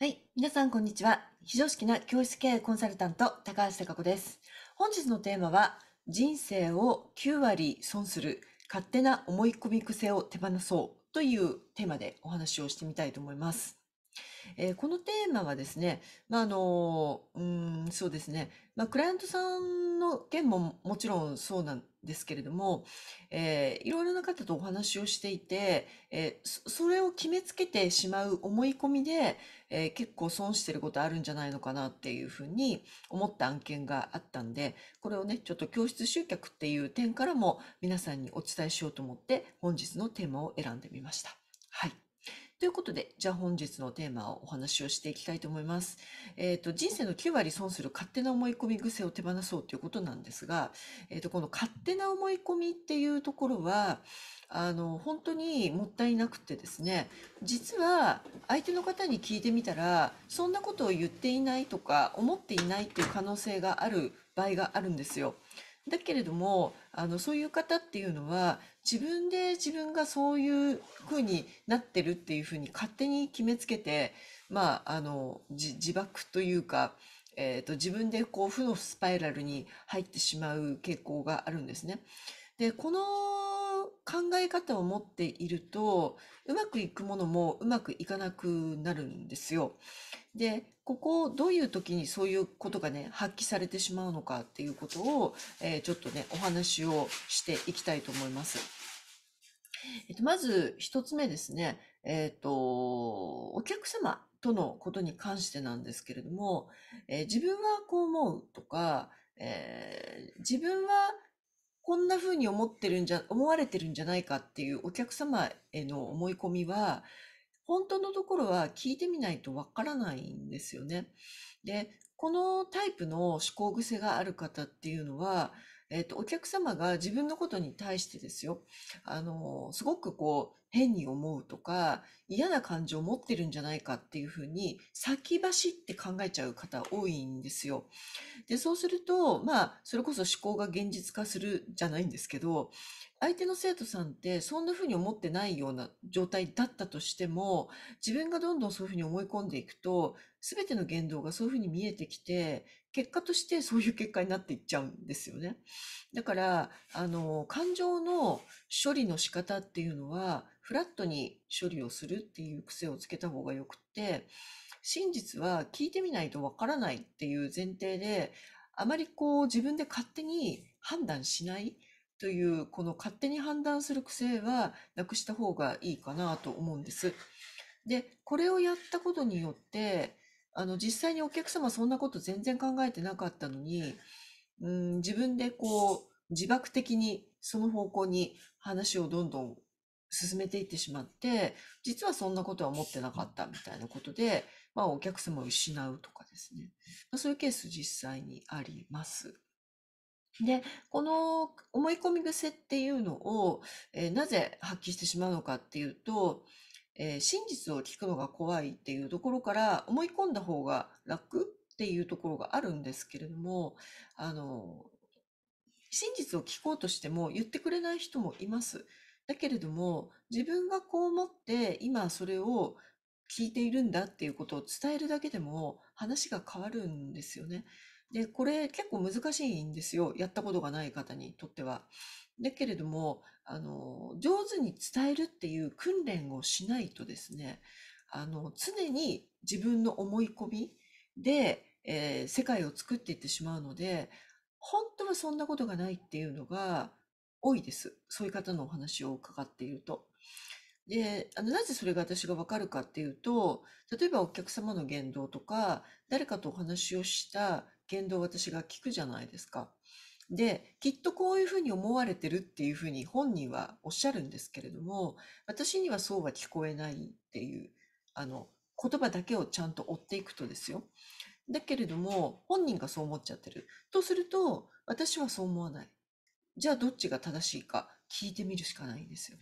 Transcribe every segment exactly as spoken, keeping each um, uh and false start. はい、皆さんこんにちは。非常識な教室経営コンサルタント高橋貴子です。本日のテーマは人生をきゅうわり損する勝手な思い込み癖を手放そうというテーマでお話をしてみたいと思います。えー、このテーマはですね、まああのうーんそうですね、まあクライアントさんの件ももちろんそうなんですけれども、えー、いろいろな方とお話をしていて、えー、それを決めつけてしまう思い込みで、えー、結構損してることあるんじゃないのかなっていうふうに思った案件があったんで、これをねちょっと教室集客っていう点からも皆さんにお伝えしようと思って本日のテーマを選んでみました。はい。ということで、じゃあ本日のテーマをお話をしていきたいと思います。えっと、人生のきゅうわり損する勝手な思い込み癖を手放そうということなんですが、えっと、この勝手な思い込みっていうところは、あの、本当にもったいなくてですね、実は相手の方に聞いてみたら、そんなことを言っていないとか、思っていないっていう可能性がある場合があるんですよ。だけれどもあのそういう方っていうのは自分で自分がそういう風になってるっていう風に勝手に決めつけて、まあ、あの 自, 自爆というか、えー、と自分でこう負のスパイラルに入ってしまう傾向があるんですね。でこの考え方を持っているとうまくいくものもうまくいかなくなるんですよ。でここどういう時にそういうことがね発揮されてしまうのかっていうことを、えー、ちょっとねお話をしていきたいと思います。えっと、まず一つ目ですね、えっと、お客様とのことに関してなんですけれども、えー、自分はこう思うとか、えー、自分はこんな風に思ってるんじゃ、思われてるんじゃないかっていうお客様への思い込みは、本当のところは聞いてみないとわからないんですよね。で、このタイプの思考癖がある方っていうのは、えっと、お客様が自分のことに対してですよ、あの、すごくこう、変に思うとか、嫌な感情を持ってるんじゃないかっていうふうに、先走って考えちゃう方多いんですよ。で、そうすると、まあ、それこそ思考が現実化するじゃないんですけど、相手の生徒さんってそんなふうに思ってないような状態だったとしても、自分がどんどんそういうふうに思い込んでいくと、すべての言動がそういうふうに見えてきて、結果としてそういう結果になっていっちゃうんですよね。だから、あの、感情の処理の仕方っていうのは、フラットに処理をするっていう癖をつけた方がよくって、真実は聞いてみないとわからないっていう前提で、あまりこう自分で勝手に判断しないという、この勝手に判断する癖はなくした方がいいかなと思うんです。で、これをやったことによって、あの実際にお客様そんなこと全然考えてなかったのに、うん、自分でこう自爆的にその方向に話をどんどん進めていってしまって、実はそんなことは思ってなかったみたいなことで、まあお客様を失うとかですね。まあ、そういうケース実際にあります。で、この思い込み癖っていうのを、えー、なぜ発揮してしまうのかっていうと、えー、真実を聞くのが怖いっていうところから思い込んだ方が楽っていうところがあるんですけれども、あの、真実を聞こうとしても言ってくれない人もいます。だけれども、自分がこう思って今それを聞いているんだっていうことを伝えるだけでも話が変わるんですよね。で、これ結構難しいんですよ。やったことがない方にとっては。だけれども、あの、上手に伝えるっていう訓練をしないとですね、あの、常に自分の思い込みで、えー、世界を作っていってしまうので、本当はそんなことがないっていうのが多いです。そういう方のお話を伺っていると。で、あの、なぜそれが私がわかるかっていうと、例えばお客様の言動とか、誰かとお話をした言動を私が聞くじゃないですか。で、きっとこういうふうに思われてるっていうふうに本人はおっしゃるんですけれども、私にはそうは聞こえないっていう、あの、言葉だけをちゃんと追っていくとですよ。だけれども、本人がそう思っちゃってる。とすると、私はそう思わない。じゃあどっちが正しいか聞いてみるしかないんですよ。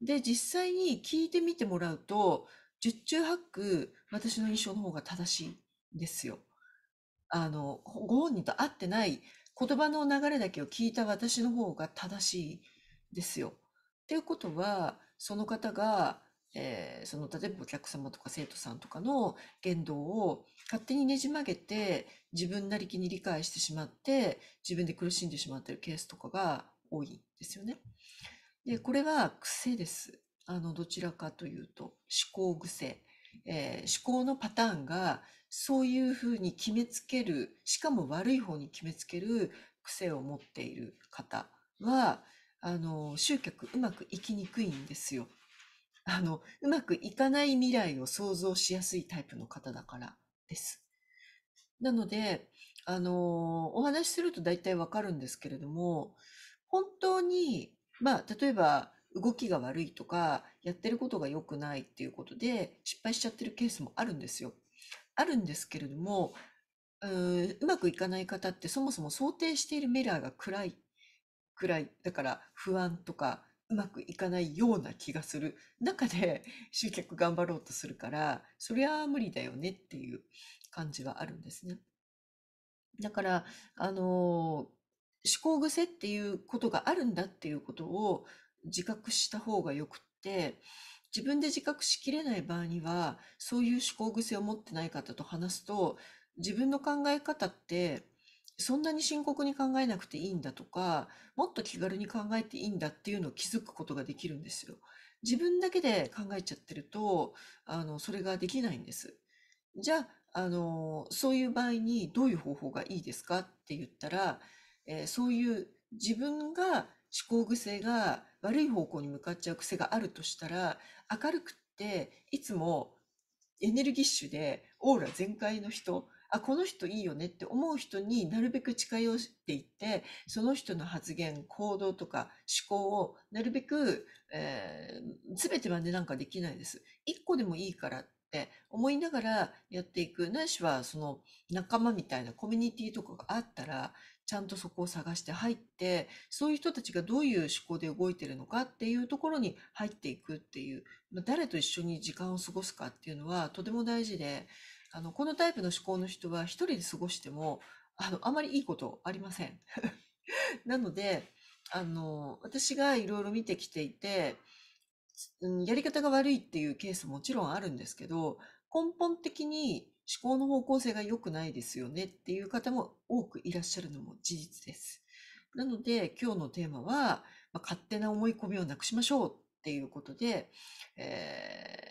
で、実際に聞いてみてもらうと、十中八九私の印象の方が正しいんですよ。あの、ご本人と合ってない言葉の流れだけを聞いた私の方が正しいですよ。っていうことは、その方がえー、その例えばお客様とか生徒さんとかの言動を勝手にねじ曲げて自分なりきに理解してしまって自分で苦しんでしまっているケースとかが多いんですよね。で、これは癖です。あのどちらかというと思考癖、えー、思考のパターンがそういうふうに決めつける、しかも悪い方に決めつける癖を持っている方はあの集客うまくいきにくいんですよ。あのうまくいかない未来を想像しやすいタイプの方だからです。なのであのお話しすると大体わかるんですけれども、本当にまあ例えば動きが悪いとかやってることが良くないっていうことで失敗しちゃってるケースもあるんですよ。あるんですけれども、うーん、うまくいかない方ってそもそも想定している未来が暗い暗いだから不安とかうまくいかないような気がする中で集客頑張ろうとするから、そりゃ無理だよねっていう感じはあるんですね。だからあの思考癖っていうことがあるんだっていうことを自覚した方がよくって、自分で自覚しきれない場合にはそういう思考癖を持ってない方と話すと、自分の考え方ってそんなに深刻に考えなくていいんだとか、もっと気軽に考えていいんだっていうのを気づくことができるんですよ。自分だけで考えちゃってるとあのそれができないんです。じゃあ、あのそういう場合にどういう方法がいいですかって言ったら、えー、そういう自分が思考癖が悪い方向に向かっちゃう癖があるとしたら、明るくっていつもエネルギッシュでオーラ全開の人、あ、この人いいよねって思う人になるべく近寄っていって、その人の発言行動とか思考をなるべく、えー、全てまでなんかできないです。一個でもいいからって思いながらやっていく。ないしはその仲間みたいなコミュニティとかがあったらちゃんとそこを探して入って、そういう人たちがどういう思考で動いてるのかっていうところに入っていくっていう、誰と一緒に時間を過ごすかっていうのはとても大事で、あのこのタイプの思考の人は一人で過ごしても あのあまりいいことありませんなのであの私がいろいろ見てきていて、やり方が悪いっていうケース も, もちろんあるんですけど、根本的に思考の方向性が良くないですよねっていう方も多くいらっしゃるのも事実です。なので今日のテーマは、まあ、勝手な思い込みをなくしましょうっていうことで、えー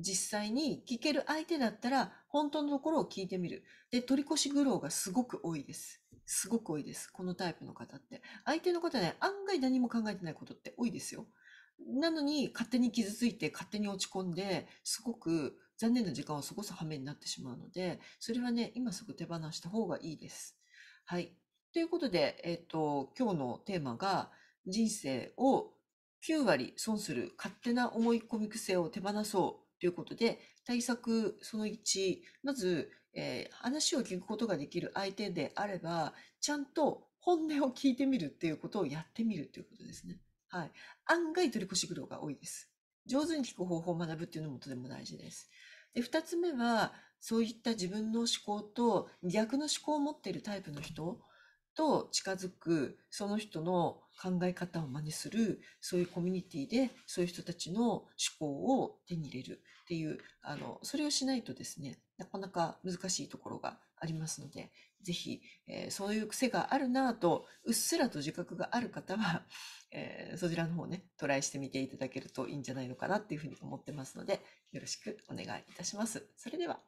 実際に聞ける相手だったら本当のところを聞いてみる。で、取り越し苦労がすごく多いです。すごく多いです。このタイプの方って。相手の方ね、案外何も考えてないことって多いですよ。なのに勝手に傷ついて勝手に落ち込んで、すごく残念な時間を過ごす羽目になってしまうので、それはね、今すぐ手放した方がいいです。はい。ということで、えっと、今日のテーマが人生をきゅうわり損する勝手な思い込み癖を手放そう。ということで、対策そのいち、まず、えー、話を聞くことができる相手であれば、ちゃんと本音を聞いてみるっていうことをやってみるということですね。はい。案外取り越し苦労が多いです。上手に聞く方法を学ぶっていうのもとても大事です。で、ふたつめは、そういった自分の思考と逆の思考を持っているタイプの人と近づく、その人の考え方を真似する、そういうコミュニティでそういう人たちの思考を手に入れるっていう、あのそれをしないとですね、なかなか難しいところがありますので、ぜひ、えー、そういう癖があるなぁとうっすらと自覚がある方は、えー、そちらの方ね、トライしてみていただけるといいんじゃないのかなっていうふうに思ってますので、よろしくお願いいたします。それでは。